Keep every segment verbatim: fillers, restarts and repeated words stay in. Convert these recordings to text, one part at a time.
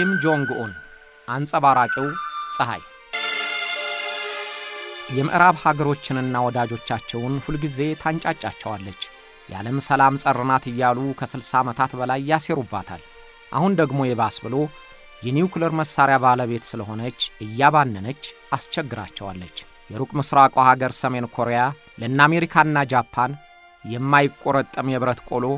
ኪም ጆንግ ኡን አንጸባራቂው ፀሐይ የምዕራብ ሀገሮችንና ወዳጆቻቸውን ሁልጊዜ ታንጫጫቸዋለች ያለም ሰላም ጸርናት ይያሉ ከ60 ዓመታት በላይ ያሰሩባታል አሁን ደግሞ የባስ ብሎ የኒውክሌር መሳሪያ ባለቤት ስለሆነች እያባነነች አስቸግራቸዋለች የሩቅ ምስራቅ ሀገር ሰሜን ኮሪያ ለናሜሪካና ጃፓን የማይቆረጠም የብረት ቆሎ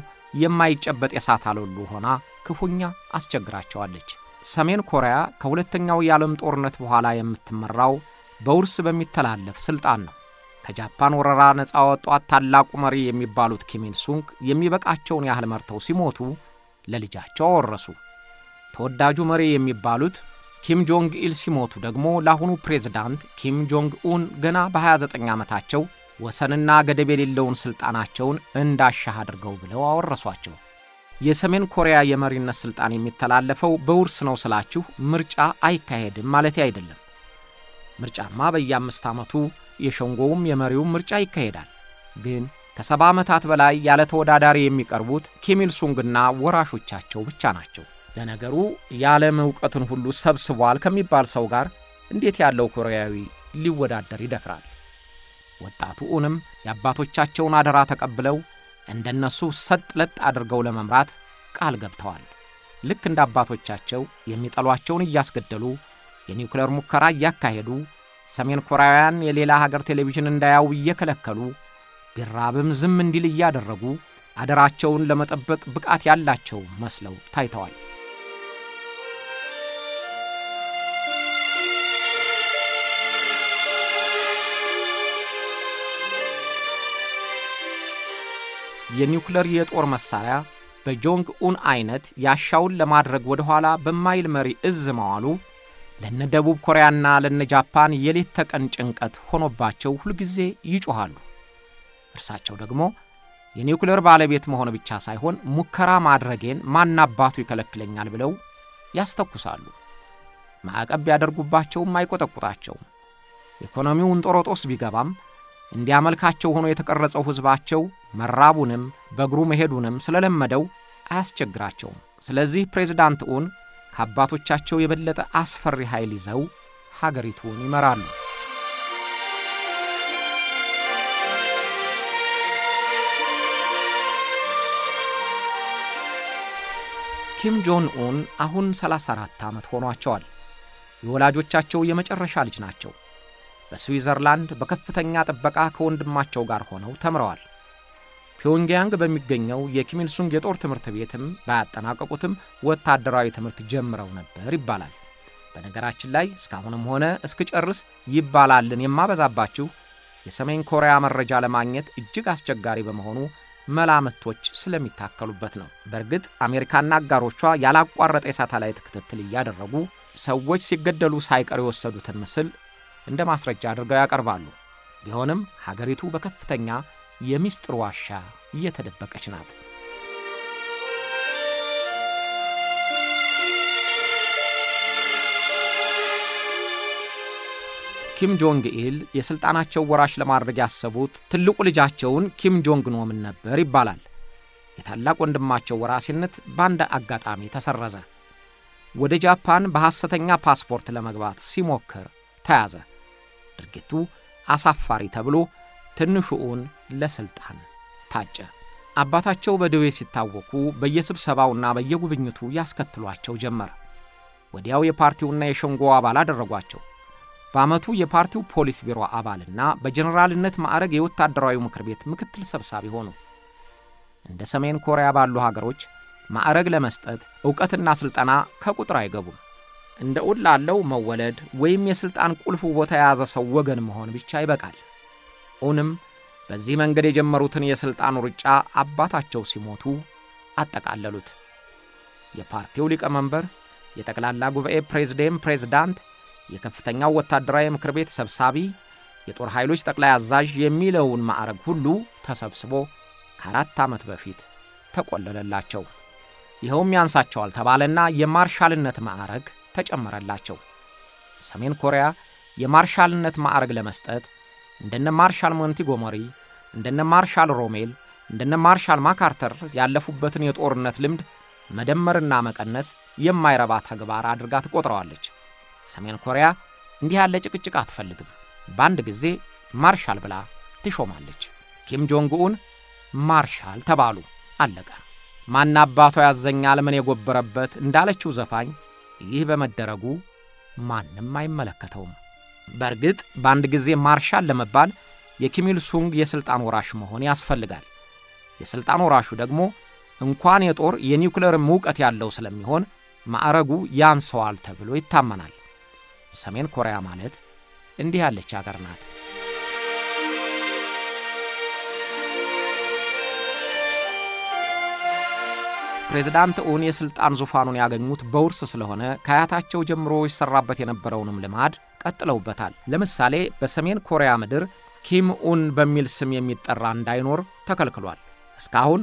የማይጨበጥ የሳታለሉ ሆና ክፉኛ አስቸግራቸዋለች ሰሜን ኮሪያ ከሁለተኛው የዓለም ጦርነት በኋላ የምትመራው በውርስ በሚተላለፍ ስልጣን ነው ከጃፓን ወረራ ነፃ ወጣት ታላቁ መሪ የሚባሉት ኪም ኢል ሱንግ የሚበቃቸውን ያህል መርተው ሲሞቱ ለልጃቸው ወረሱ ተወዳጁ መሪ የሚባሉት ኪም ጆንግ ኢል ሲሞቱ ደግሞ ለአሁኑ ፕሬዝዳንት ኪም ጆንግ ኡን ገና በ29 ዓመታቸው ወሰንና ገደብ የሌለውን ስልጣናቸውን እንዳሻህ አድርገው ብለው አወረሷቸው የሰሜን ኮሪያ የመሪነት ስልጣን የሚተላለፈው በውርስ ነው ስላችሁ ምርጫ አይካሄድም ማለት አይደለም ምርጫማ በየ5 ዓመቱ የሸንጎውም የመሪው ምርጫ ይካሄዳል ግን ከ70 ዓመታት በላይ ያለ ተወዳዳሪ የሚቀርቡት ኪም ኢል ሱንግና ወራሾቻቸው ብቻ ናቸው ለነገሩ ያለ መውቀቱን ሁሉ ሰብስቧል ከሚባል ሰው ጋር እንዴት ያለው ኮሪያዊ ሊወዳደር ይደፍራል ወጣቱንም ያባቶቻቸውን አደራ ተቀብለው እንደነሱ ሰጥለት አድርገው ለመምራት ቃል ገብተዋል ልክ እንደ አባቶቻቸው የሚጠሏቸውን ያስገደሉ የኒውክሌር ሙከራ ያካሄዱ ሰሜን ኮሪያውያን የሌላ ሀገር ቴሌቪዥን እንዳያው ይከለከሉ ቢራብም ዝም እንዲል ያደረጉ አደራቸውን ለመጠበቅ ብቃት ያላቸው መስለው ታይተዋል የኒውክሌር የጦር መሳሪያ በጆንግ ኡን አይነት ያሻውን ለማድረግ ወደ ኋላ በማይል መሪ እዝ ማዋሉ ለነደቡብ ኮሪያና ለነጃፓን የሌት ተቀን ጭንቀት ሆኖባቸው ሁልጊዜ ይጮሃሉ እርሳቸው ደግሞ የኒውክሌር ባለቤት መሆን ብቻ ሳይሆን ሙከራ ማድረግን ማናባቱ ይከለክለኛል ብለው ያስተኩሳሉ ማዕቀብ ያደርጉባቸው ማይቆጠቁታቸው ኢኮኖሚውን ጦሮጦስ ቢገባም እንዲያመልካቸው ሆኖ የተቀረጸው ህዝባቸው መራቡንም በግሩ መሄዱንም ስለለመደው አያስቸግራቸው ስለዚህ ፕሬዝዳንት ኡን ካባቶቻቸው የበለጠ አስፈሪ ኃይል ይዘው ሀገሪቱን ይመራሉ ኪም ጆን ኡን አሁን 34 ዓመት ሆኗቸዋል የወላጆቻቸው የመጨረሻ ልጅ ናቸው በስዊዘርላንድ በከፍተኛ ጥበቃ ከወንድማቸው ጋር ሆነው ተምረዋል ፒዮንግያንግ በሚገኘው የኪም ኢል ሱንግ የጦር ትምህርት ቤትም ባያጠናቀቁትም ወታደራዊ ትምህርት ጀምረው ነበር ይባላል በነገራችን ላይ እስካሁንም ሆነ እስከጨርስ ይባላልን የማበዛባችሁ የሰሜን ኮሪያ መረጃ ለማግኘት እጅግ አስቸጋሪ በመሆኑ መላመቶች ስለሚታከሉበት ነው በርግጥ አሜሪካና አጋሮቿ ያላቋረጠ የሳተላይት ክትትል ያደረጉ ሰዎች ሲገደሉ ሳይቀር የወሰዱትን ምስል እንደ ማስረጃ አድርገው ያቀርባሉ ቢሆንም ሀገሪቱ በከፍተኛ የሚስጥር ዋሻ እየተደበቀች ናት ኪም ጆንግ ኢል የስልጣናቸው ወራሽ ለማድረግ ያሰቡት ትልቁ ልጃቸውን ኪም ጆንግ ኡንን ነበር ይባላል የታላቅ ወንድማቸው ወራሽነት ባንዳ አጋጣሚ ተሰረዘ ወደ ጃፓን በሐሰተኛ ፓስፖርት ለመግባት ሲሞክር ተያዘ ድርጊቱ አሳፋሪ ተብሎ ትንሹኡን ለስልጣን ታጨ አባታቸው በደዌ ሲታወቁ በየስብሰባውና በየጉብኝቱ ያስከትሏቸው ጀመረ ወዲያው የፓርቲውና የሸንጎ አባል አደረጓቸው በአመቱ የፓርቲው ፖሊስ ቢሮ አባልና በጀነራልነት ማዕረግ የወታደራዊ ምክር ቤት ምክትል ሰብሳቢ ሆኑ እንደ ሰሜን ኮሪያ ባሉ ሀገሮች ማዕረግ ለመስጠት ዕውቀትና ስልጣና ከቁጥር አይገቡም እንደ ኡላለው መወለድ ወይም የስልጣን ቁልፍ ቦታ ያዘ ሰው ወገን መሆን ብቻ ይበቃል ኡንም በዚህ መንገድ የጀመሩትን የስልጣን ሩጫ አባታቸው ሲሞቱ አጠቃለሉት የፓርቲው ሊቀመንበር የጠቅላላ ጉባኤ ፕሬዝዳንት ፕሬዝዳንት የከፍተኛው ወታደራዊ ምክር ቤት ሰብሳቢ የጦር ኃይሎች ጠቅላይ አዛዥ የሚለውን ማዕረግ ሁሉ ተሰብስቦ ከአራት ዓመት በፊት ተቆለለላቸው ይሄውም ያንሳቸዋል ተባለና የማርሻልነት ማዕረግ ተጨመረላቸው ሰሜን ኮሪያ የማርሻልነት ማዕረግ ለመስጠት እንደነ ማርሻል ሞንቲጎመሪ እንደነ ማርሻል ሮሜል እንደነ ማርሻል ማካርተር ያለፉበትን የጦርነት ልምድ መደመርና መቀነስ የማይረባ ተግባር አድርጋ ተቆጥራለች። ሰሜን ኮሪያ እንዲህ ያለ ጭቅጭቅ አትፈልግም። ባንድ ጊዜ ማርሻል ብላ ትሾማለች። ኪም ጆንግ ኡን ማርሻል ተባሉ። አለቀ። ማና አባቷ ያዘኛል ምን የጎበረበት እንዳለችው ዘፋኝ ይህ በመደረጉ ማንንም አይመለከተውም። በርግጥ ባንድ ጊዜ ማርሻል ለመባል የኪም ኢል ሱንግ የስልጣን ወራሽ መሆን ያስፈልጋል። የስልጣን ወራሹ ደግሞ እንኳን የጦር የኒውክሌር ሙቀት ያለው ስለሚሆን ማዕረጉ ያንሰዋል ተብሎ ይታመናል። ሰሜን ኮሪያ ማለት እንዲህ ያለች ሀገር ናት። ፕሬዝዳንት ኡን የስልጣን ዙፋኑን ያገኙት በውርስ ስለሆነ ካያታቸው ጀምሮ ይሰራበት የነበረውንም ልማድ ቀጥለውበታል። ለምሳሌ በሰሜን ኮሪያ ምድር ኪም ኡን በሚል ስም የሚጠራ እንዳይኖር ተከልክሏል። እስካሁን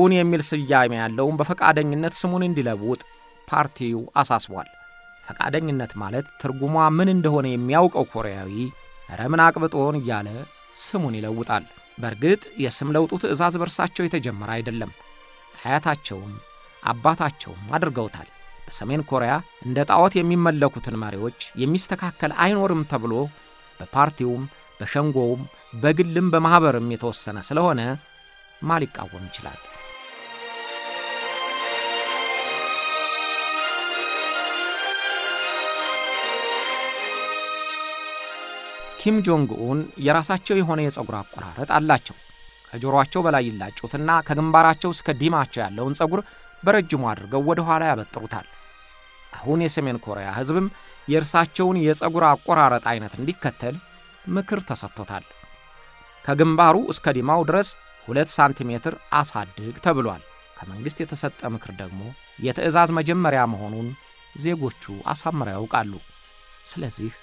ኡን የሚል ስያሜ ያለው በፈቃደኝነት ስሙን እንዲለውጥ ፓርቲው አሳስቧል። ፈቃደኝነት ማለት ትርጉሟ ምን እንደሆነ የሚያውቀው ኮሪያዊ ረምን አቅብጦን ያለ ስሙን ይለውጣል። በርግጥ የስም ለውጡ ትዕዛዝ በርሳቸው የተጀመረ አይደለም። አያታቸውም አባታቸውም አድርገውታል። በሰሜን ኮሪያ እንደ ጣዖት የሚመለኩትን መሪዎች የሚስተካከል አይኖርም ተብሎ በፓርቲውም በሸንጎውም በግልም በማህበርም የተወሰነ ስለሆነ ማሊቃወም ይችላል። ኪም ጆንግ ኡን የራሳቸው የሆነ የፀጉር አቆራረጥ አላቸው። ከጆሮአቸው በላይ ይላጩትና ከግንባራቸው እስከ ዲማቸው ያለውን ፀጉር በረጅሙ አድርገው ወደ ኋላ ያበጥሩታል። አሁን የሰሜን ኮሪያ ህዝብም የራሳቸውን የፀጉር አቆራረጥ አይነት እንዲከተል ምክር ተሰጥቷል። ከግንባሩ እስከ ዲማው ድረስ ሁለት ሳንቲሜትር አሳድግ ተብሏል። ከመንግስት የተሰጠ ምክር ደግሞ የትዕዛዝ መጀመሪያ መሆኑን ዜጎቹ አሳምረው ያውቃሉ። ስለዚህ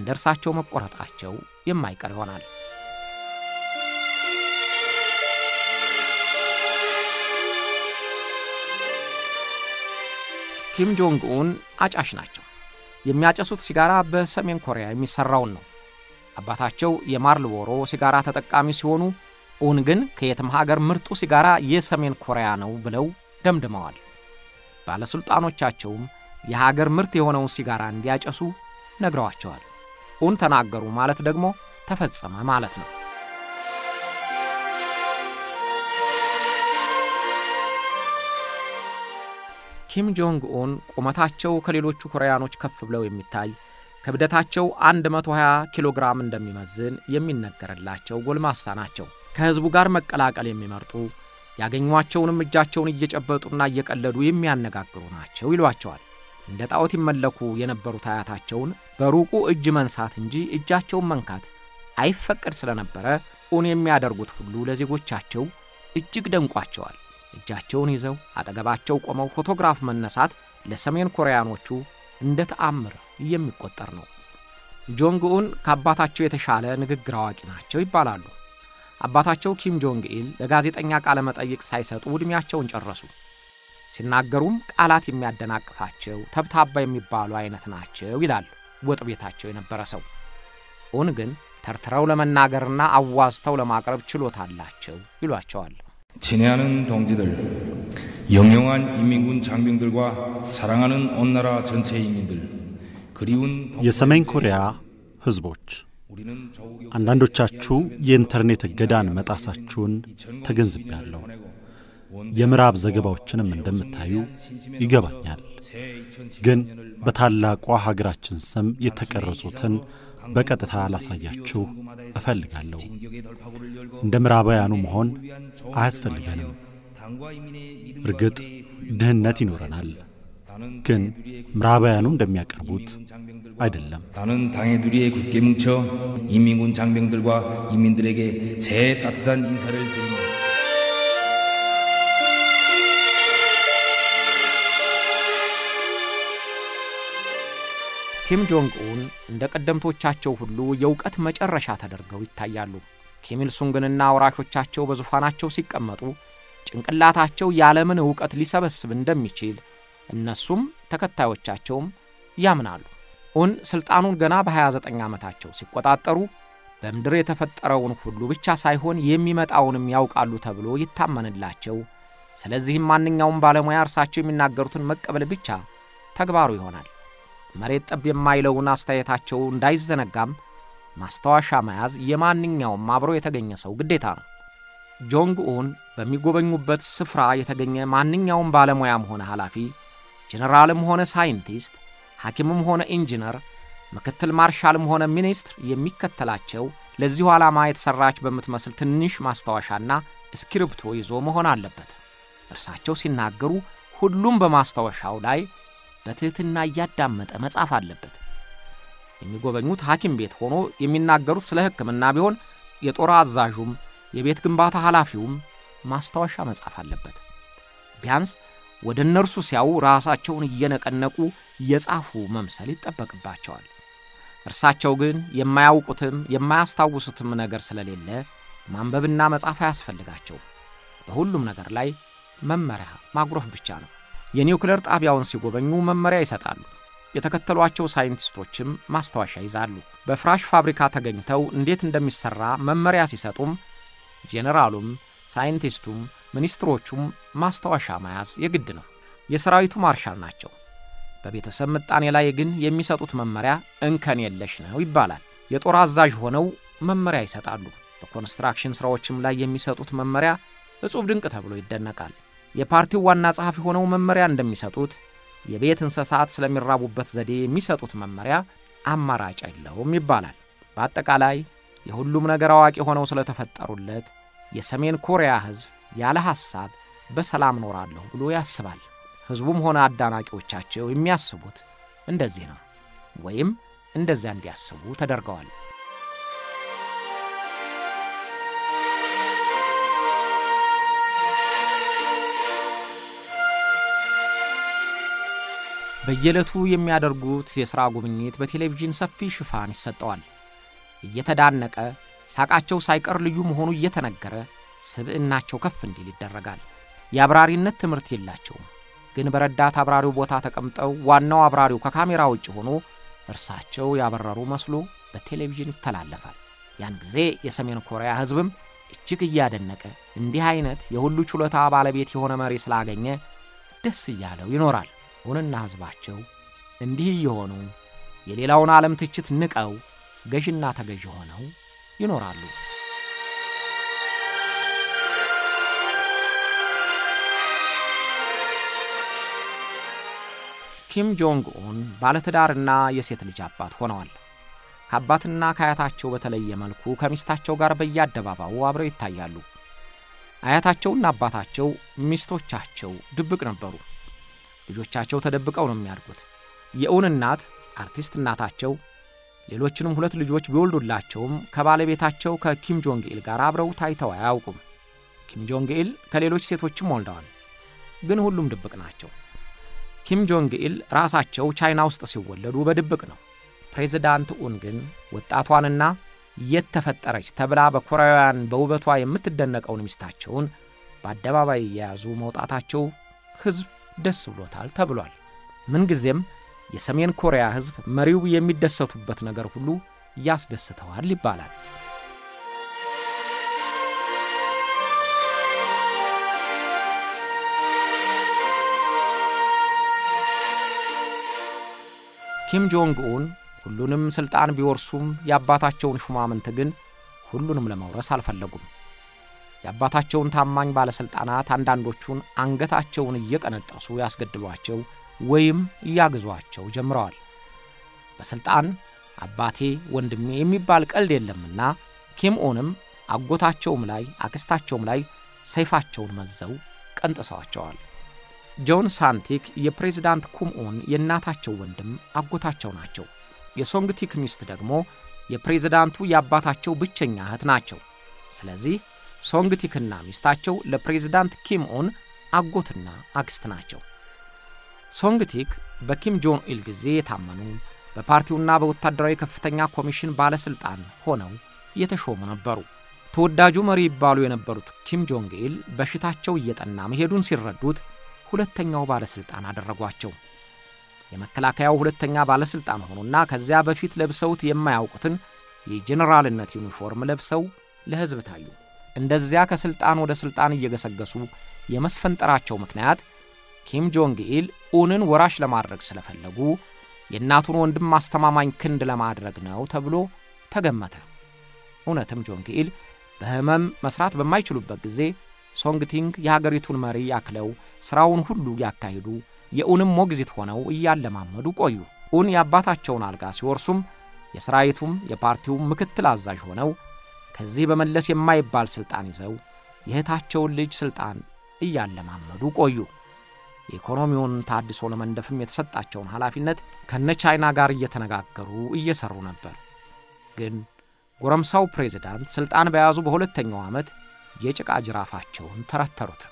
እንደርሳቸው መቆራጣቸው የማይቀር ይሆናል። ኪም ጆንግ ኡን አጫሽ ናቸው። የሚያጨሱት ሲጋራ በሰሜን ኮሪያ የሚሰራው ነው። አባታቸው የማርልቦሮ ሲጋራ ተጠቃሚ ሲሆኑ ኡን ግን ከየትም ሀገር ምርጡ ሲጋራ የሰሜን ኮሪያ ነው ብለው ደምድመዋል። ባለስልጣኖቻቸው የሀገር ምርት የሆነውን ሲጋራ እንዲያጨሱ ነግረዋቸዋል። ኡን ተናገሩ ማለት ደግሞ ተፈጸመ ማለት ነው። ኪም ጆንግ ኡን ቁመታቸው ከሌሎቹ ኮሪያኖች ከፍ ብለው የሚታይ ክብደታቸው መቶ ሃያ ኪሎ ግራም እንደሚመዝን የሚነገርላቸው ጎልማሳ ናቸው። ከህዝቡ ጋር መቀላቀል የሚመርጡ ያገኙዋቸውንም እጃቸውን እየጨበጡና እየቀለዱ የሚያነጋግሩ ናቸው ይሏቸዋል። እንደ ጣዖት ይመለኩ የነበሩት አያታቸውን በሩቁ እጅ መንሳት እንጂ እጃቸውን መንካት አይፈቀድ ስለነበረ ኡን የሚያደርጉት ሁሉ ለዜጎቻቸው እጅግ ደንቋቸዋል። እጃቸውን ይዘው አጠገባቸው ቆመው ፎቶግራፍ መነሳት ለሰሜን ኮሪያኖቹ እንደ ተአምር የሚቆጠር ነው። ጆንግ ኡን ከአባታቸው የተሻለ ንግግር አዋቂ ናቸው ይባላሉ። አባታቸው ኪም ጆንግ ኢል ለጋዜጠኛ ቃለ መጠይቅ ሳይሰጡ እድሜያቸውን ጨረሱ። ሲናገሩም ቃላት የሚያደናቅፋቸው ተብታባ የሚባሉ አይነት ናቸው ይላል ወጥ ቤታቸው የነበረ ሰው። ኡን ግን ተርትረው ለመናገርና አዋዝተው ለማቅረብ ችሎታ አላቸው ይሏቸዋል። 친애하는 동지들 영영한 인민군 장병들과 사랑하는 온 나라 전체 인민들 그리운 የሰሜን ኮሪያ ህዝቦች አንዳንዶቻችሁ የኢንተርኔት ገዳን መጣሳችሁን ተገንዝባለሁ። የምራብ ዘገባዎችንም እንደምታዩ ይገባኛል። ግን በታላቋ ሀገራችን ስም የተቀረጹትን በቀጥታ ላሳያችሁ እፈልጋለሁ። እንደ ምራባያኑ መሆን አያስፈልገንም። እርግጥ ድህነት ይኖረናል፣ ግን ምራባያኑ እንደሚያቀርቡት አይደለም። 나는 당해두리에 굳게 뭉쳐 인민군 장병들과 인민들에게 새 따뜻한 인사를 드립니다. ኪም ጆንግ ኡን እንደ ቀደምቶቻቸው ሁሉ የውቀት መጨረሻ ተደርገው ይታያሉ። ኪም ኢል ሱንግንና ወራሾቻቸው በዙፋናቸው ሲቀመጡ ጭንቅላታቸው ያለምን ዕውቀት ሊሰበስብ እንደሚችል እነሱም ተከታዮቻቸውም ያምናሉ። ኡን ስልጣኑን ገና በሃያ ዘጠኝ ዓመታቸው ሲቆጣጠሩ በመድር የተፈጠረውን ሁሉ ብቻ ሳይሆን የሚመጣውንም ያውቃሉ ተብሎ ይታመንላቸው ስለዚህም ማንኛውም ባለሙያ አርሳቸው የሚናገሩትን መቀበል ብቻ ተግባሩ ይሆናል። መሬት ጠብ የማይለውን አስተያየታቸው እንዳይዘነጋም ማስተዋሻ መያዝ የማንኛውም አብሮ የተገኘ ሰው ግዴታ ነው። ጆንግ ኡን በሚጎበኙበት ስፍራ የተገኘ ማንኛውም ባለሙያም ሆነ ሐላፊ ጀነራልም ሆነ ሳይንቲስት ሐኪምም ሆነ ኢንጂነር ምክትል ማርሻልም ሆነ ሚኒስትር የሚከተላቸው ለዚህ ዓላማ የተሰራች በመትመስል ትንሽ ማስተዋሻና እስክሪፕቶ ይዞ መሆን አለበት። እርሳቸው ሲናገሩ ሁሉም በማስተዋሻው ላይ በትህትና ያዳመጠ መጻፍ አለበት። የሚጎበኙት ሐኪም ቤት ሆኖ የሚናገሩት ስለ ሕክምና ቢሆን የጦር አዛዡም የቤት ግንባታ ሐላፊውም ማስተዋሻ መጻፍ አለበት። ቢያንስ ወደ እነርሱ ሲያው ራሳቸውን እየነቀነቁ የጻፉ መምሰል ይጠበቅባቸዋል። እርሳቸው ግን የማያውቁትም የማያስታውሱትም ነገር ስለሌለ ማንበብና መጻፍ ያስፈልጋቸው። በሁሉም ነገር ላይ መመሪያ ማግረፍ ብቻ ነው። የኒውክሌር ጣቢያውን ሲጎበኙ መመሪያ ይሰጣሉ። የተከተሏቸው ሳይንቲስቶችም ማስተዋሻ ይዛሉ። በፍራሽ ፋብሪካ ተገኝተው እንዴት እንደሚሰራ መመሪያ ሲሰጡም ጄነራሉም ሳይንቲስቱም ሚኒስትሮቹም ማስተዋሻ መያዝ የግድ ነው። የሰራዊቱ ማርሻል ናቸው። በቤተሰብ መጣኔ ላይ ግን የሚሰጡት መመሪያ እንከን የለሽ ነው ይባላል። የጦር አዛዥ ሆነው መመሪያ ይሰጣሉ። በኮንስትራክሽን ስራዎችም ላይ የሚሰጡት መመሪያ እጹብ ድንቅ ተብሎ ይደነቃል። የፓርቲው ዋና ጸሐፊ ሆነው መመሪያ እንደሚሰጡት የቤት እንስሳት ስለሚራቡበት ዘዴ የሚሰጡት መመሪያ አማራጭ የለውም ይባላል። በአጠቃላይ የሁሉም ነገር አዋቂ ሆነው ስለተፈጠሩለት የሰሜን ኮሪያ ህዝብ ያለ ሐሳብ በሰላም ኖራለሁ ብሎ ያስባል። ህዝቡም ሆነ አዳናቂዎቻቸው የሚያስቡት እንደዚህ ነው ወይም እንደዚህ እንዲያስቡ ተደርገዋል። በየለቱ የሚያደርጉት የሥራ ጉብኝት በቴሌቪዥን ሰፊ ሽፋን ይሰጣል። እየተዳነቀ ሳቃቸው ሳይቀር ልዩ መሆኑ እየተነገረ ስብዕናቸው ከፍ እንዲል ይደረጋል። ያብራሪነት ትምርት ይላቸው ግን በረዳት አብራሪው ቦታ ተቀምጠው ዋናው አብራሪው ከካሜራ ውጪ ሆኖ እርሳቸው ያበራሩ መስሎ በቴሌቪዥን ተላለፋል። ያን ጊዜ የሰሜን ኮሪያ ህዝብም እጅግ ያደነቀ እንዲህ አይነት የሁሉ ቹለታ ባለቤት የሆነ መሪ ስላገኘ ደስ ይያለው ይኖራል። ሆነና ህዝባቸው እንዲህ ይሆኑ የሌላውን ዓለም ትችት ንቀው ገዥና ተገዥ ሆነው ይኖራሉ። ኪም ጆንግ ኡን ባለትዳርና የሴት ልጅ አባት ሆነዋል። ከአባትና ከአያታቸው በተለየ መልኩ ከሚስታቸው ጋር በያደባባው አብረው ይታያሉ። አያታቸውና አባታቸው ሚስቶቻቸው ድብቅ ነበሩ። ልጆቻቸው ተደብቀው ነው የሚያድጉት። የኡን እናት አርቲስት እናታቸው ሌሎችንም ሁለት ልጆች ቢወልዱላቸውም ከባለቤታቸው ከኪም ጆንግ ኢል ጋር አብረው ታይተው አያውቁም። ኪም ጆንግ ኢል ከሌሎች ሴቶችም ወልደዋል፣ ግን ሁሉም ድብቅ ናቸው። ኪም ጆንግ ኢል ራሳቸው ቻይና ውስጥ ሲወለዱ በድብቅ ነው። ፕሬዝዳንት ኡን ግን ወጣቷንና የተፈጠረች ተብላ በኮሪያውያን በውበቷ የምትደነቀውን ሚስታቸውን በአደባባይ ያያዙ መውጣታቸው ህዝብ ደስ ብሎታል ተብሏል። ምን ጊዜም የሰሜን ኮሪያ ህዝብ መሪው የሚደሰቱበት ነገር ሁሉ ያስደስተዋል ይባላል። ኪም ጆንግ ኡን ሁሉንም ስልጣን ቢወርሱም ያባታቸውን ሹማምንት ግን ሁሉንም ለማውረስ አልፈለጉም። ያባታቸውን ታማኝ ባለ ስልጣናት አንዳንዶቹን አንገታቸውን እየቀነጠሱ ያስገድሏቸው ወይም ያግዟቸው ጀምረዋል። በስልጣን አባቴ ወንድሜ የሚባል ቀልድ የለምና ኪም ኡንም አጎታቸውም ላይ አክስታቸውም ላይ ሰይፋቸውን መዘው ቀንጥሰዋቸዋል። ጆን ሳንቲክ የፕሬዝዳንት ኪም ኡን የእናታቸው ወንድም አጎታቸው ናቸው። የሶንግቲክ ሚስት ደግሞ የፕሬዝዳንቱ ያባታቸው ብቸኛ እህት ናቸው። ስለዚህ ሶንግቲክና ሚስታቸው ለፕሬዝዳንት ኪም ኡን አጎትና አክስት ናቸው። ሶንግቲክ በኪም ጆንግ ኢል ጊዜ የታመኑ በፓርቲውና በወታደራዊ ከፍተኛ ኮሚሽን ባለስልጣን ሆነው የተሾሙ ነበሩ። ተወዳጁ መሪ ይባሉ የነበሩት ኪም ጆንግ ኢል በሽታቸው እየጠና መሄዱን ሲረዱት ሁለተኛው ባለስልጣን አደረጓቸው። የመከላከያው ሁለተኛ ባለስልጣን ሆኖና ከዚያ በፊት ለብሰውት የማያውቁትን የጄነራልነት ዩኒፎርም ለብሰው ለህዝብ ታዩ። እንደዚያ ከስልጣን ወደ ስልጣን እየገሰገሱ የመስፈንጠራቸው ምክንያት ኪም ጆንግ ኢል ኡንን ወራሽ ለማድረግ ስለፈለጉ የናቱን ወንድም ማስተማማኝ ክንድ ለማድረግ ነው ተብሎ ተገመተ። ኡነተም ጆንግ ኢል በህመም መስራት በማይችሉበት ጊዜ ሶንግቲንግ የሀገሪቱን መሪ ያክለው ስራውን ሁሉ ያካሂዱ የኡንም ሞግዚት ሆነው ይያለማመዱ ቆዩ። ኡን ያባታቸውን አልጋ ሲወርሱም የስራይቱም የፓርቲው ምክትል አዛዥ ሆነው ከዚህ በመለስ የማይባል ስልጣን ይዘው የህታቸውን ልጅ ስልጣን ይያለማመዱ ቆዩ። ኢኮኖሚውን ታድሶ ለመንደፍም የተሰጣቸውን ኃላፊነት ከነ ቻይና ጋር እየተነጋገሩ እየሰሩ ነበር። ግን ጎረምሳው ፕሬዝዳንት ስልጣን በያዙ በሁለተኛው ዓመት የጭቃ ጅራፋቸውን ተረተሩት።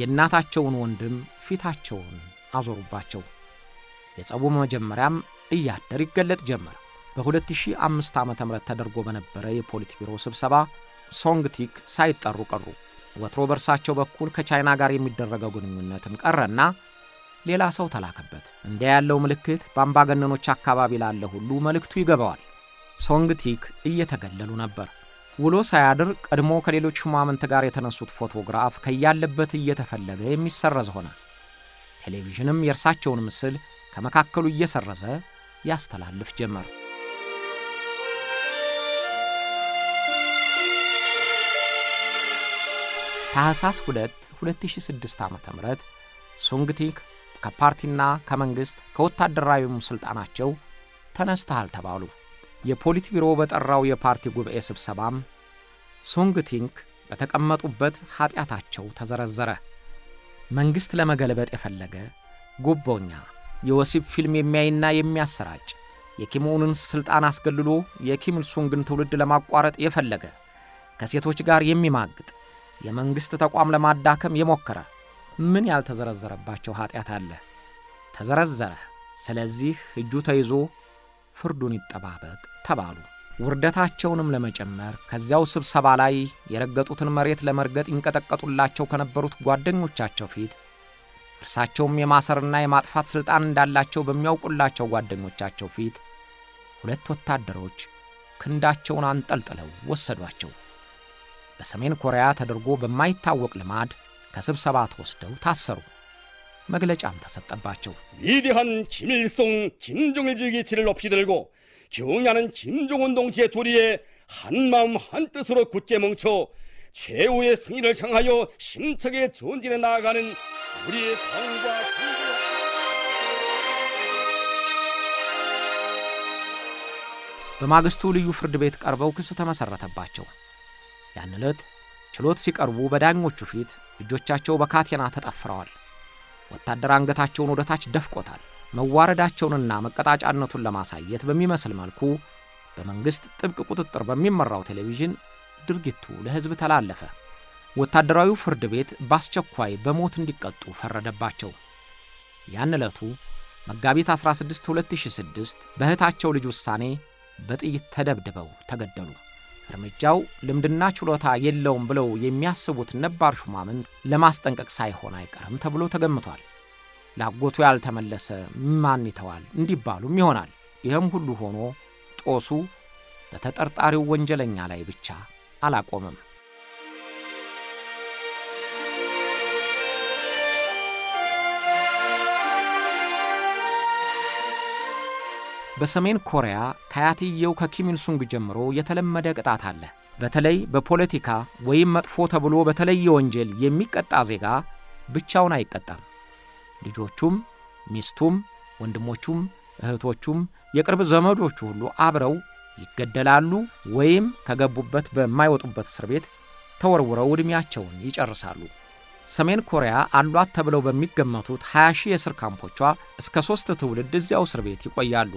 የናታቸውን ወንድም ፊታቸውን አዞሩባቸው። የጸቡ መጀመሪያም እያደር ይገለጥ ጀመረ። በ2005 ዓመተ ምህረት ተደርጎ በነበረ የፖለቲካ ቢሮ ስብሰባ ሶንግቲክ ሳይጠሩ ቀሩ። ወትሮበርሳቸው በኩል ከቻይና ጋር የሚደረገው ግንኙነትም ቀረና ሌላ ሰው ተላከበት። እንደ ያለው ምልክት ባምባገነኖች አካባቢ ላለ ሁሉ መልክቱ ይገባዋል። ሶንግቲክ እየተገለሉ ነበር። ውሎ ሳያድር ቀድሞ ከሌሎች ሹማምንት ጋር የተነሱት ፎቶግራፍ ከያለበት እየተፈለገ የሚሰረዝ ሆነ። ቴሌቪዥንም የርሳቸውን ምስል ከመካከሉ እየሰረዘ ያስተላልፍ ጀመር። ታህሳስ ሁለት ሁለት ሺህ ስድስት ዓመተ ምህረት ሶንግቲክ ከፓርቲና ከመንግስት ከወታደራዊ ሙስልጣናቸው ተነስተሃል ተባሉ። የፖሊት ቢሮ በጠራው የፓርቲ ጉባኤ ስብሰባም ሶንግቲክ በተቀመጡበት ኃጢያታቸው ተዘረዘረ። መንግስት ለመገለበጥ የፈለገ ጉቦኛ፣ የወሲብ ፊልም የሚያይና የሚያሰራጭ፣ የኪም ኡንን ስልጣን አስገልሎ የኪም ኢል ሱንግን ትውልድ ለማቋረጥ የፈለገ፣ ከሴቶች ጋር የሚማግጥ፣ የመንግስት ተቋም ለማዳከም የሞከረ ምን ያልተዘረዘረባቸው ኃጢያት አለ? ተዘረዘረ። ስለዚህ እጁ ተይዞ ፍርዱን ይጠባበቅ ተባሉ። ውርደታቸውንም ለመጨመር ከዚያው ስብሰባ ላይ የረገጡትን መሬት ለመርገጥ እንቀጠቀጡላቸው ከነበሩት ጓደኞቻቸው ፊት እርሳቸውም የማሰርና የማጥፋት ስልጣን እንዳላቸው በሚያውቁላቸው ጓደኞቻቸው ፊት ሁለት ወታደሮች ክንዳቸውን አንጠልጥለው ወሰዷቸው። በሰሜን ኮሪያ ተደርጎ በማይታወቅ ልማድ ከስብሰባ ተወስደው ታሰሩ። መግለጫም ተሰጠባቸው። 위대한 김일성 김정일 주의 기치를 높이 들고 경애하는 김정은 동지의 도리에 한마음 한뜻으로 굳게 뭉쳐 최후의 승리를 향하여 힘차게 전진해 나아가는 우리의 당과 군과 በማግስቱ ልዩ ፍርድ ቤት ቀርበው ክስ ተመሰረተባቸው። ያን ዕለት ችሎት ሲቀርቡ በዳኞቹ ፊት እጆቻቸው በካቴና ተጠፍረዋል። ወታደር አንገታቸውን ወደታች ደፍቆታል። መዋረዳቸውንና መቀጣጫነቱን ለማሳየት በሚመስል መልኩ በመንግስት ጥብቅ ቁጥጥር በሚመራው ቴሌቪዥን ድርጊቱ ለህዝብ ተላለፈ። ወታደራዊ ፍርድ ቤት ባስቸኳይ በሞት እንዲቀጡ ፈረደባቸው። ያን ዕለቱ መጋቢት አስራ ስድስት ሁለት ሺህ ስድስት በህታቸው ልጅ ውሳኔ በጥይት ተደብድበው ተገደሉ። እርምጃው ልምድና ችሎታ የለውም ብለው የሚያስቡት ነባር ሹማምንት ለማስጠንቀቅ ሳይሆን አይቀርም ተብሎ ተገምቷል። ላጎቱ ያልተመለሰ ማን ይተዋል እንዲባሉም ይሆናል። ይሄም ሁሉ ሆኖ ጦሱ በተጠርጣሪው ወንጀለኛ ላይ ብቻ አላቆመም። በሰሜን ኮሪያ ከያትየው ከኪም ኢል ሱንግ ጀምሮ የተለመደ ቅጣት አለ። በተለይ በፖለቲካ ወይም መጥፎ ተብሎ በተለየ ወንጀል የሚቀጣ ዜጋ ብቻውን አይቀጣም። ልጆቹም፣ ሚስቱም፣ ወንድሞቹም፣ እህቶቹም የቅርብ ዘመዶቹ ሁሉ አብረው ይገደላሉ ወይም ከገቡበት በማይወጡበት እስር ቤት ተወርውረው እድሜያቸውን ይጨርሳሉ። ሰሜን ኮሪያ አሏት ተብለው በሚገመቱት ሃያ ሺህ የእስር ካምፖቿ እስከ ሶስት ትውልድ እዚያው እስር ቤት ይቆያሉ።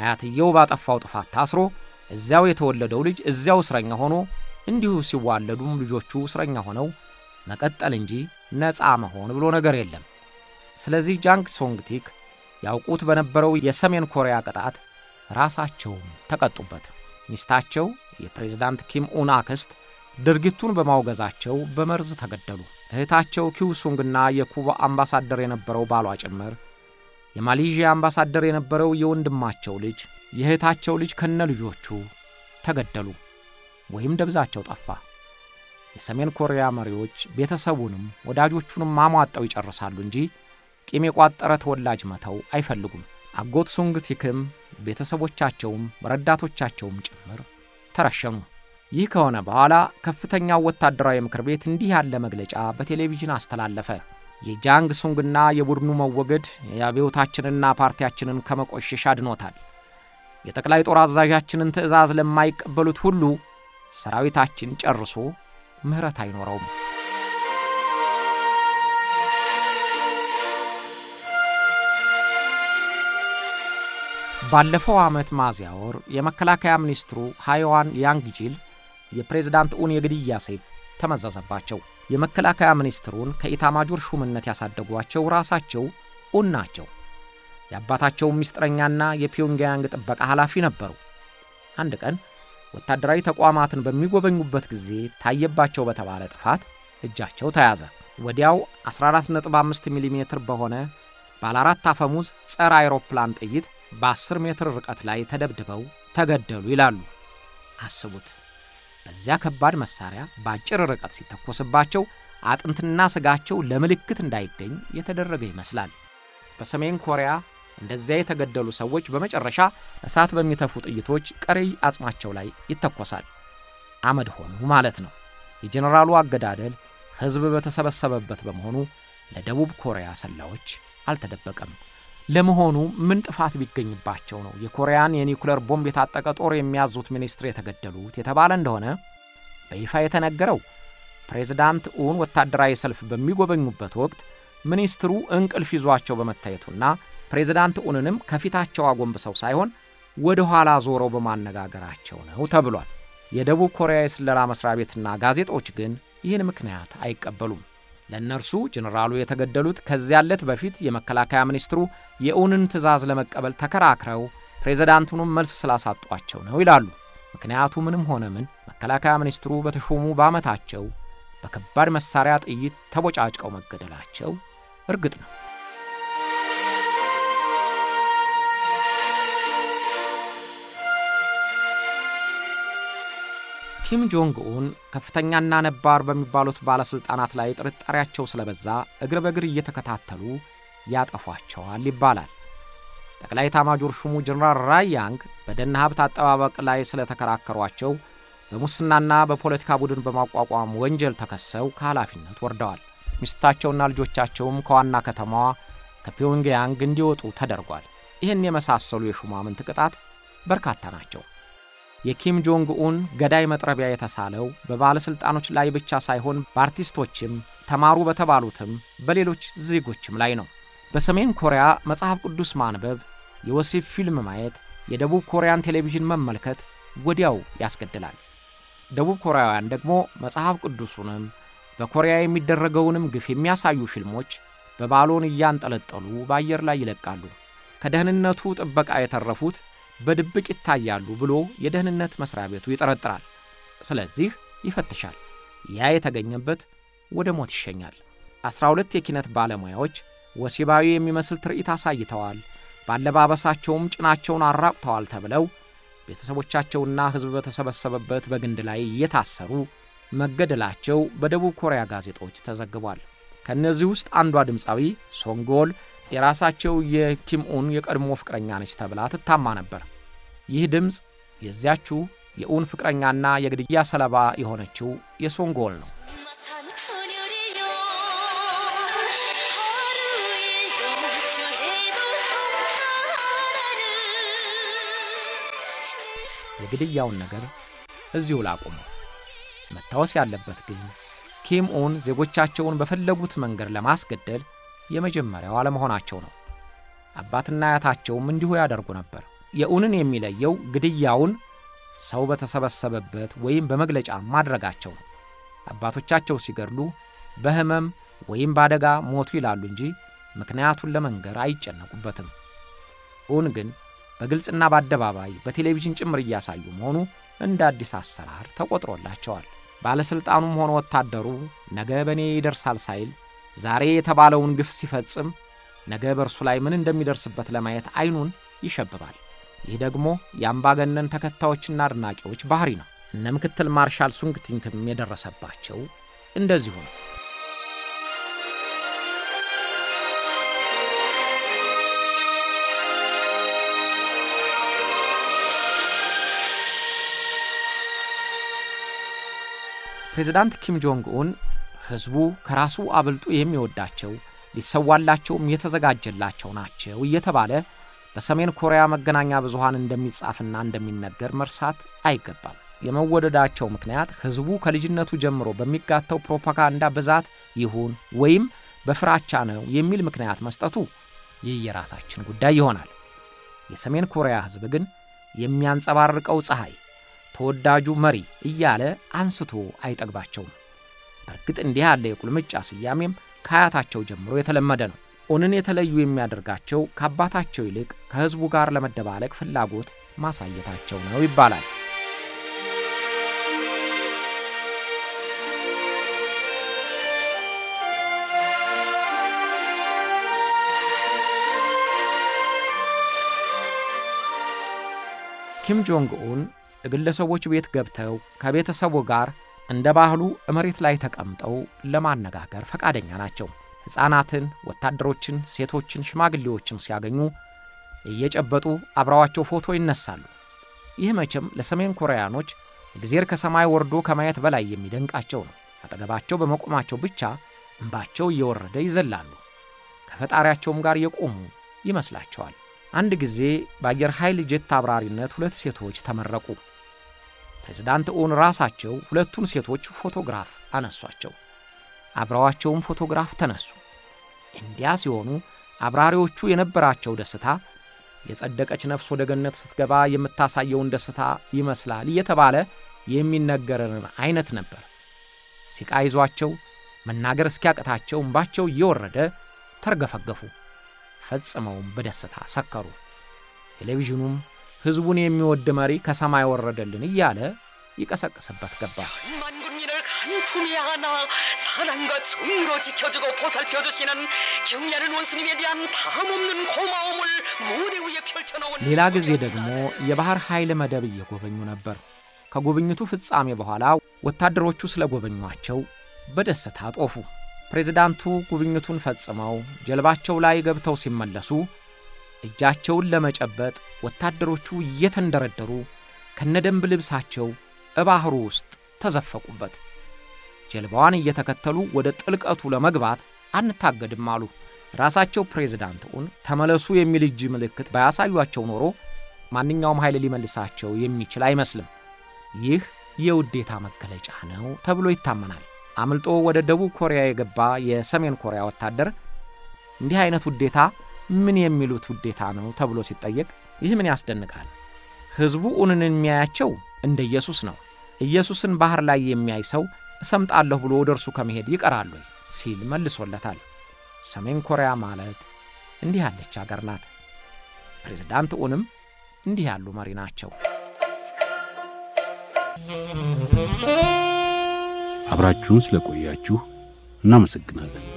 አያትየው ባጠፋው ጥፋት ታስሮ እዚያው የተወለደው ልጅ እዚያው እስረኛ ሆኖ እንዲሁ ሲዋለዱም ልጆቹ እስረኛ ሆነው መቀጠል እንጂ ነፃ መሆን ብሎ ነገር የለም። ስለዚህ ጃንግ ሶንግቲክ ያውቁት በነበረው የሰሜን ኮሪያ ቅጣት ራሳቸው ተቀጡበት። ሚስታቸው የፕሬዝዳንት ኪም ኡን አክስት ድርጊቱን በማውገዛቸው በመርዝ ተገደሉ። እህታቸው ኪውሱንግና የኩባ አምባሳደር የነበረው ባሏ ጭምር የማሌዥያ አምባሳደር የነበረው የወንድማቸው ልጅ የእህታቸው ልጅ ከነ ልጆቹ ተገደሉ ወይም ደብዛቸው ጠፋ። የሰሜን ኮሪያ መሪዎች ቤተሰቡንም ወዳጆቹንም ማሟጣው ይጨርሳሉ እንጂ ቂም የቋጠረ ተወላጅ መተው አይፈልጉም። አጎት ሱንግ ቲክም ቤተሰቦቻቸውም ረዳቶቻቸውም ጭምር ተረሸኑ። ይህ ከሆነ በኋላ ከፍተኛው ወታደራዊ ምክር ቤት እንዲህ ያለ መግለጫ በቴሌቪዥን አስተላለፈ። የጃንግ ሱንግና የቡድኑ መወገድ የአብዮታችንና ፓርቲያችንን ከመቆሸሽ አድኖታል። የጠቅላይ ጦር አዛዣችንን ትዕዛዝ ለማይቀበሉት ሁሉ ሰራዊታችን ጨርሶ ምህረት አይኖርም። ባለፈው አመት ሚያዝያ ወር የመከላከያ ሚኒስትሩ ሃይዋን ያንግጂል የፕሬዝዳንት ኡን የግድያ ሰይፍ ተመዘዘባቸው። የመከላከያ ሚኒስትሩን ከኢታማጆር ሹምነት ያሳደጓቸው ራሳቸው ኡን ናቸው። ያባታቸው ሚስጥረኛና የፒዮንግያንግ ጥበቃ ኃላፊ ነበሩ። አንድ ቀን ወታደራዊ ተቋማትን በሚጎበኙበት ጊዜ ታየባቸው በተባለ ጥፋት እጃቸው ተያዘ። ወዲያው አስራ አራት ነጥብ አምስት ሚሊ ሜትር በሆነ ባለ አራት አፈሙዝ ጸረ አይሮፕላን ጥይት በአስር ሜትር ርቀት ላይ ተደብድበው ተገደሉ ይላሉ። አስቡት! በዚያ ከባድ መሳሪያ ባጭር ርቀት ሲተኮስባቸው አጥንትና ስጋቸው ለምልክት እንዳይገኝ የተደረገ ይመስላል። በሰሜን ኮሪያ እንደዚያ የተገደሉ ሰዎች በመጨረሻ እሳት በሚተፉ ጥይቶች ቀሪ አጽማቸው ላይ ይተኮሳል። አመድ ሆኑ ማለት ነው። የጀነራሉ አገዳደል ህዝብ በተሰበሰበበት በመሆኑ ለደቡብ ኮሪያ ሰላዮች አልተደበቀም። ለመሆኑ ምን ጥፋት ቢገኝባቸው ነው የኮሪያን የኒኩሌር ቦምብ የታጠቀ ጦር የሚያዙት ሚኒስትር የተገደሉት የተባለ እንደሆነ በይፋ የተነገረው? ፕሬዝዳንት ኡን ወታደራዊ ሰልፍ በሚጎበኙበት ወቅት ሚኒስትሩ እንቅልፍ ይዟቸው በመታየቱና ፕሬዝዳንት ኡንንም ከፊታቸው አጎንብሰው ሳይሆን ወደ ኋላ ዞሮ በማነጋገራቸው ነው ተብሏል። የደቡብ ኮሪያ የስለላ መስሪያ ቤትና ጋዜጦች ግን ይህን ምክንያት አይቀበሉም። ለነርሱ ጀነራሉ የተገደሉት ከዚያ ያለት በፊት የመከላከያ ሚኒስትሩ የኡንን ትዕዛዝ ለመቀበል ተከራክረው ፕሬዝዳንቱንም መልስ ስላሳጧቸው ነው ይላሉ። ምክንያቱ ምንም ሆነ ምን መከላከያ ሚኒስትሩ በተሾሙ ባመታቸው በከባድ መሳሪያ ጥይት ተቦጫጭቀው መገደላቸው እርግጥ ነው። ኪም ጆንግ ኡን ከፍተኛና ነባር በሚባሉት ባለስልጣናት ላይ ጥርጣሬያቸው ስለበዛ እግር በእግር እየተከታተሉ ያጠፏቸዋል ይባላል። ጠቅላይ ኤታማዦር ሹሙ ጀነራል ራያንግ በደህና ሀብት አጠባበቅ ላይ ስለተከራከሯቸው በሙስናና በፖለቲካ ቡድን በማቋቋም ወንጀል ተከሰው ከኃላፊነት ወርደዋል። ሚስታቸውና ልጆቻቸውም ከዋና ከተማዋ ከፒዮንግያንግ እንዲወጡ ተደርጓል። ይህን የመሳሰሉ የሹማምንት ቅጣት በርካታ ናቸው። የኪም ጆንግ ኡን ገዳይ መጥረቢያ የተሳለው በባለስልጣኖች ላይ ብቻ ሳይሆን በአርቲስቶችም ተማሩ በተባሉትም በሌሎች ዜጎችም ላይ ነው። በሰሜን ኮሪያ መጽሐፍ ቅዱስ ማንበብ፣ የወሲብ ፊልም ማየት፣ የደቡብ ኮሪያን ቴሌቪዥን መመልከት ወዲያው ያስገድላል። ደቡብ ኮሪያውያን ደግሞ መጽሐፍ ቅዱሱንም በኮሪያ የሚደረገውንም ግፍ የሚያሳዩ ፊልሞች በባሎን እያንጠለጠሉ በአየር ላይ ይለቃሉ። ከደህንነቱ ጥበቃ የተረፉት በድብቅ ይታያሉ ብሎ የደህንነት መስሪያ ቤቱ ይጠረጥራል። ስለዚህ ይፈትሻል። ያ የተገኘበት ወደ ሞት ይሸኛል። አስራ ሁለት የኪነት ባለሙያዎች ወሲባዊ የሚመስል ትርኢት አሳይተዋል፣ ባለባበሳቸውም ጭናቸውን አራቁተዋል ተብለው ቤተሰቦቻቸውና ህዝብ በተሰበሰበበት በግንድ ላይ እየታሰሩ መገደላቸው በደቡብ ኮሪያ ጋዜጦች ተዘግቧል። ከነዚህ ውስጥ አንዷ ድምጻዊ ሶንጎል የራሳቸው የኪም ኡን የቀድሞ ፍቅረኛ ነች ተብላ ተታማ ነበር። ይህ ድምጽ የዚያቹ የኡን ፍቅረኛና የግድያ ሰለባ የሆነችው የሶንጎል ነው። የግድያውን ነገር እዚሁ ላቁም። መታወስ ያለበት ግን ኪም ኡን ዜጎቻቸውን በፈለጉት መንገድ ለማስገደል የመጀመሪያው አለመሆናቸው ነው። አባትና አያታቸውም እንዲሁ ያደርጉ ነበር። የኡንን የሚለየው ግድያውን ሰው በተሰበሰበበት ወይም በመግለጫ ማድረጋቸው ነው። አባቶቻቸው ሲገድሉ በህመም ወይም ባደጋ ሞቱ ይላሉ እንጂ ምክንያቱን ለመንገር አይጨነቁበትም። ኡን ግን በግልጽና በአደባባይ በቴሌቪዥን ጭምር ያሳዩ መሆኑ እንደ አዲስ አሰራር ተቆጥሮላቸዋል። ባለስልጣኑም ሆነ ወታደሩ ነገ በኔ ይደርሳል ሳይል ዛሬ የተባለውን ግፍ ሲፈጽም ነገ በርሱ ላይ ምን እንደሚደርስበት ለማየት አይኑን ይሸብባል። ይህ ደግሞ ያምባገነን ተከታዮችና አድናቂዎች ባህሪ ነው። እነምክትል ማርሻል ሱንግ ቲንክም የደረሰባቸው እንደዚህ ሆነ። ፕሬዝዳንት ኪም ጆንግ ኡን ህዝቡ ከራሱ አብልጡ የሚወዳቸው ሊሰዋላቸውም የተዘጋጀላቸው ናቸው እየተባለ በሰሜን ኮሪያ መገናኛ ብዙሃን እንደሚጻፍና እንደሚነገር መርሳት አይገባም። የመወደዳቸው ምክንያት ህዝቡ ከልጅነቱ ጀምሮ በሚጋተው ፕሮፓጋንዳ በዛት ይሁን ወይም በፍራቻ ነው የሚል ምክንያት መስጠቱ የየራሳችን ጉዳይ ይሆናል። የሰሜን ኮሪያ ህዝብ ግን የሚያንጸባርቀው ጸሐይ ተወዳጁ መሪ እያለ አንስቶ አይጠግባቸውም። በርግጥ እንዲህ ያለ የቁልምጫ ሲያሜም ካያታቸው ጀምሮ የተለመደ ነው። ኦንን የተለዩ የሚያደርጋቸው ከአባታቸው ይልቅ ከህዝቡ ጋር ለመደባለቅ ፍላጎት ማሳየታቸው ነው ይባላል። ኪም ጆንግ ኡን እግለሰቦች ቤት ገብተው ከቤተሰቡ ጋር እንደባህሉ እመሪት ላይ ተቀምጠው ለማነጋገር ፈቃደኛ ናቸው። ህፃናትን፣ ወታደሮችን፣ ሴቶችን፣ ሽማግሌዎችን ሲያገኙ እየጨበጡ አብራዋቸው ፎቶ ይነሳሉ። ይህ መቼም ለሰሜን ኮሪያኖች እግዚአብሔር ከሰማይ ወርዶ ከማየት በላይ የሚደንቃቸው ነው። አጠገባቸው በመቆማቸው ብቻ እንባቸው እየወረደ ይዘላሉ። ከፈጣሪያቸውም ጋር የቆሙ ይመስላቸዋል። አንድ ጊዜ ባየር ኃይል ጄት አብራሪነት ሁለት ሴቶች ተመረቁ። ፕሬዝዳንት ኡን ራሳቸው ሁለቱን ሴቶች ፎቶግራፍ አነሷቸው። አብራዋቸውም ፎቶግራፍ ተነሱ። እንዲያ ሲሆኑ አብራሪዎቹ የነበራቸው ደስታ የጸደቀች ነፍስ ወደ ገነት ስትገባ የምታሳየው ደስታ ይመስላል እየተባለ የሚነገረን አይነት ነበር። ሲቃይዟቸው መናገር እስኪያቀታቸው እንባቸው እየወረደ ተርገፈገፉ። ፈጽመው በደስታ ሰከሩ። ቴሌቪዥኑም ህዝቡን የሚወድ መሪ ከሰማይ ወረደልን እያለ ይቀሰቀስበት ገባ። ሌላ ጊዜ ደግሞ የባህር ኃይል መደብ እየጎበኙ ነበር። ከጉብኝቱ ፍጻሜ በኋላ ወታደሮቹ ስለጎበኙአቸው በደስታ ጦፉ። ፕሬዝዳንቱ ጉብኝቱን ፈጽመው ጀልባቸው ላይ ገብተው ሲመለሱ እጃቸውን ለመጨበጥ ወታደሮቹ እየተንደረደሩ ከነደንብ ልብሳቸው እባህሩ ውስጥ ተዘፈቁበት። ጀልባዋን እየተከተሉ ወደ ጥልቀቱ ለመግባት አንታገድም አሉ። ራሳቸው ፕሬዝዳንቱን ተመለሱ የሚል እጅ ምልክት ባያሳዩአቸው ኖሮ ማንኛውም ኃይል ሊመልሳቸው የሚችል አይመስልም። ይህ የውዴታ መገለጫ ነው ተብሎ ይታመናል። አምልጦ ወደ ደቡብ ኮሪያ የገባ የሰሜን ኮሪያ ወታደር እንዲህ አይነት ውዴታ ምን የሚሉት ውዴታ ነው ተብሎ ሲጠየቅ ይህ ምን ያስደንቃል? ህዝቡ ኡንን የሚያያቸው እንደ ኢየሱስ ነው። ኢየሱስን ባህር ላይ የሚያይ ሰው ሰምጣለሁ ብሎ ወደርሱ ከመሄድ ይቀራል ወይ ሲል መልሶለታል። ሰሜን ኮሪያ ማለት እንዲህ ያለች ሀገር ናት። ፕሬዝዳንት ኡንም እንዲህ ያሉ መሪ ናቸው። አብራችሁን ስለቆያችሁ እናመሰግናለን።